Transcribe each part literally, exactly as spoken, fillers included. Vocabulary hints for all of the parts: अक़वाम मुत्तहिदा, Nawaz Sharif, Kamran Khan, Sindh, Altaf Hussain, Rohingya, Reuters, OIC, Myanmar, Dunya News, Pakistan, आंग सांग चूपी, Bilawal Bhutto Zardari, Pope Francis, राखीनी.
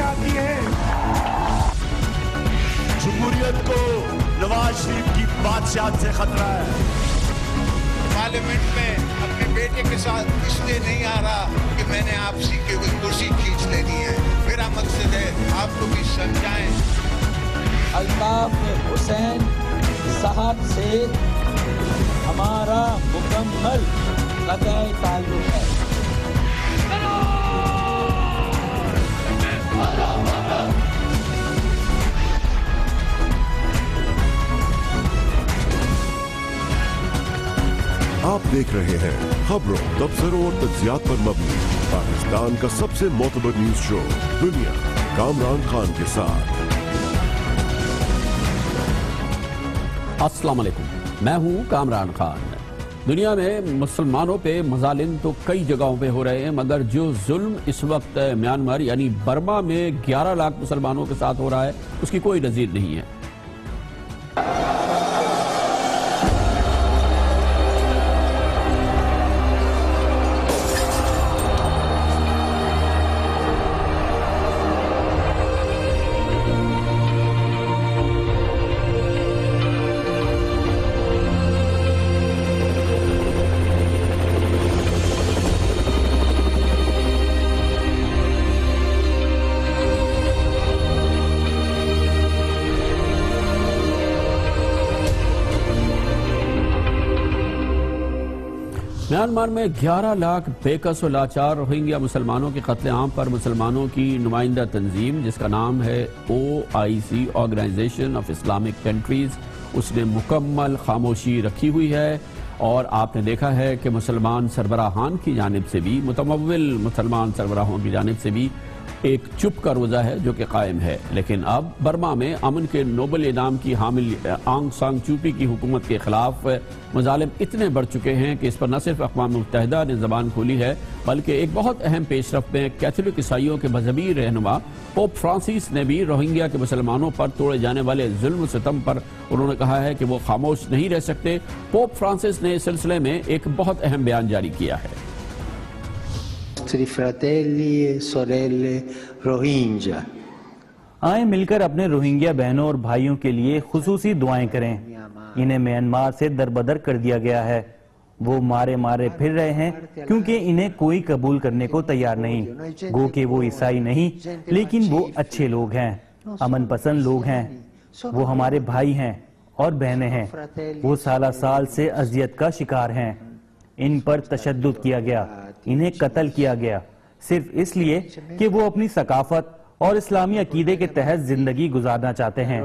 से आती है। जमहूरियत को नवाज शरीफ की बादशाहत से खतरा है। पार्लियामेंट में अपने बेटे के साथ इसलिए नहीं आ रहा कि मैंने आपसी की कोई कुर्सी खींच लेनी है। मेरा मकसद है आपको भी समझाएं। अल्ताफ हुसैन साहब से हमारा मुकम्मल कतई ताल्लुक है। आप देख रहे हैं खबरों, तबसरों और तज्जियात पर मबनी पाकिस्तान का सबसे मोतबर न्यूज शो दुनिया, कामरान खान के साथ। अस्सलाम वालेकुम, मैं हूं कामरान खान। दुनिया में मुसलमानों पे मजालिम तो कई जगहों पे हो रहे हैं, मगर जो जुल्म इस वक्त म्यांमार यानी बर्मा में ग्यारह लाख मुसलमानों के साथ हो रहा है उसकी कोई नजीर नहीं है। म्यांमार में ग्यारह लाख बेकस व लाचार रोहिंग्या मुसलमानों के कत्लेआम पर मुसलमानों की नुमाइंदा तंजीम जिसका नाम है O I C organization of Islamic countries, उसने मुकम्मल खामोशी रखी हुई है। और आपने देखा है कि मुसलमान सरबराहान की जानिब से भी, मुतमव्विल मुसलमान सरबराहों की जानिब से भी एक चुप का रोज़ा है जो कि कायम है। लेकिन अब बर्मा में अमन के नोबल इनाम की हामिल आंग सांग चूपी की हुकूमत के खिलाफ मजालिम इतने बढ़ चुके हैं कि इस पर न सिर्फ अक़वाम मुत्तहिदा ने ज़बान खोली है बल्कि एक बहुत अहम पेशरफ में कैथोलिक ईसाइयों के मजहबी रहनुमा पोप फ्रांसिस ने भी रोहिंग्या के मुसलमानों पर तोड़े जाने वाले जुल्म सितम पर उन्होंने कहा है कि वो खामोश नहीं रह सकते। पोप फ्रांसिस ने इस सिलसिले में एक बहुत अहम बयान जारी किया है। फ्रatelli e sorelle Rohingya, आए मिलकर अपने रोहिंग्या बहनों और भाइयों के लिए खुसूसी दुआएं करें। इन्हें म्यांमार से दरबदर कर दिया गया है, वो मारे मारे फिर रहे हैं क्योंकि इन्हें कोई कबूल करने को तैयार नहीं। गो के वो ईसाई नहीं लेकिन वो अच्छे लोग हैं, अमन पसंद लोग हैं, वो हमारे भाई हैं और बहने हैं। वो साला साल से अजियत का शिकार हैं, इन पर तशद्दुद किया गया, इन्हें कत्ल किया गया सिर्फ इसलिए कि वो अपनी सकाफत और इस्लामी अकीदे के तहत जिंदगी गुजारना चाहते हैं।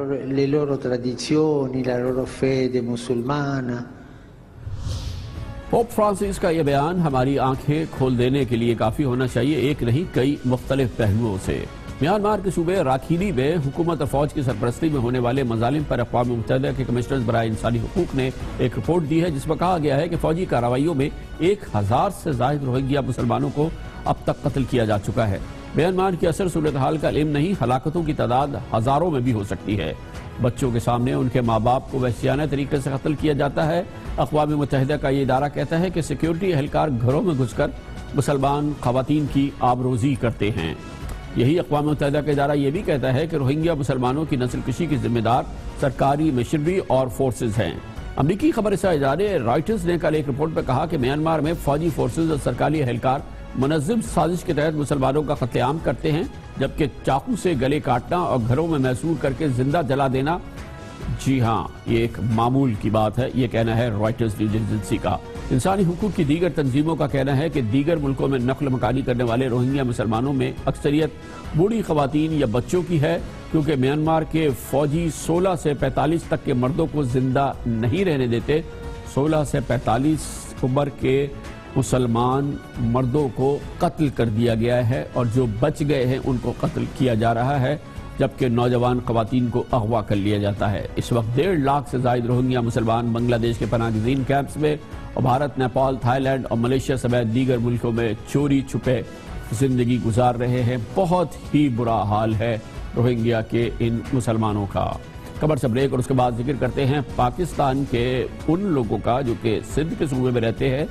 पोप फ्रांसिस का यह बयान हमारी आंखें खोल देने के लिए काफी होना चाहिए, एक नहीं कई मुख्तलिफ पहलुओं से। म्यांमार के सूबे राखीनी में हुकूमत और फौज की सरपरस्ती में होने वाले मजालिम पर अक़वाम मुत्तहिदा के कमिश्नर बराए इंसानी हकूक ने एक रिपोर्ट दी है जिसमें कहा गया है कि फौजी कार्रवाइयों में एक हज़ार से ज़ायद रोहिंग्या मुसलमानों को अब तक कत्ल किया जा चुका है। म्यांमार की असर सूरत हाल का इल्म नहीं, हलाकतों की तादाद हज़ारों में भी हो सकती है। बच्चों के सामने उनके माँ बाप को वहशियाना तरीके से कत्ल किया जाता है। अक़वाम मुत्तहिदा का ये इदारा कहता है कि सिक्योरिटी एहलकार घरों में घुसकर मुसलमान ख़वातीन की आबरोज़ी करते हैं। यही अक़वाम मुत्तहिदा का इदारा ये भी कहता है कि रोहिंग्या मुसलमानों की नस्लकशी की जिम्मेदार सरकारी मिशनरी और फोर्सेज हैं। अमरीकी खबरसा इदारे रॉयटर्स ने कल एक रिपोर्ट में कहा कि म्यांमार में फौजी फोर्सेज और सरकारी एहलकार मुनज़्ज़म साजिश के तहत मुसलमानों का कत्लेआम करते हैं, जबकि चाकू से गले काटना और घरों में महसूर करके जिंदा जला देना, जी हाँ, ये एक मामूल की बात है। ये कहना है रॉयटर्स न्यूज एजेंसी का। इंसानी हुकूक की दीगर तंजीमों का कहना है कि दीगर मुल्कों में नकल मकानी करने वाले रोहिंग्या मुसलमानों में अक्सरियत बूढ़ी खवातीन या बच्चों की है, क्योंकि म्यांमार के फौजी सोलह से पैंतालीस तक के मर्दों को जिंदा नहीं रहने देते। सोलह से पैंतालीस उम्र के मुसलमान मर्दों को कत्ल कर दिया गया है और जो बच गए हैं उनको कत्ल किया जा रहा है, जबकि नौजवान खवातीन को अगवा कर लिया जाता है। इस वक्त डेढ़ लाख से ज़ायद रोहिंग्या मुसलमान बांग्लादेश के पनाहगज़ीन कैंप्स में और भारत, नेपाल, थाईलैंड और मलेशिया समेत दीगर मुल्कों में चोरी छुपे जिंदगी गुजार रहे हैं। बहुत ही बुरा हाल है रोहिंग्या के इन मुसलमानों का। खबर से ब्रेक और उसके बाद जिक्र करते हैं पाकिस्तान के उन लोगों का जो कि सिंध के सूबे में रहते हैं,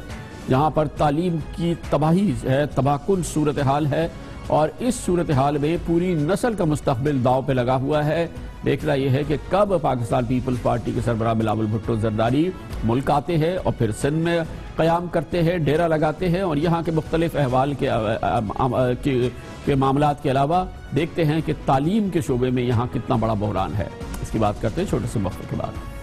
जहाँ पर तालीम की तबाही है, तबाहकुन सूरत हाल है और इस सूरत हाल में पूरी नस्ल का मुस्तकबिल दाव पे लगा हुआ है। देखना यह है कि कब पाकिस्तान पीपल्स पार्टी के सरबराह बिलावल भुट्टो जरदारी मुल्क आते हैं और फिर सिंध में क़याम करते हैं, डेरा लगाते हैं और यहाँ के मुख्तलिफ अहवाल के, के, के मामला के अलावा देखते हैं कि तालीम के शोबे में यहाँ कितना बड़ा बहरान है। इसकी बात करते हैं छोटे से वक्त के बाद।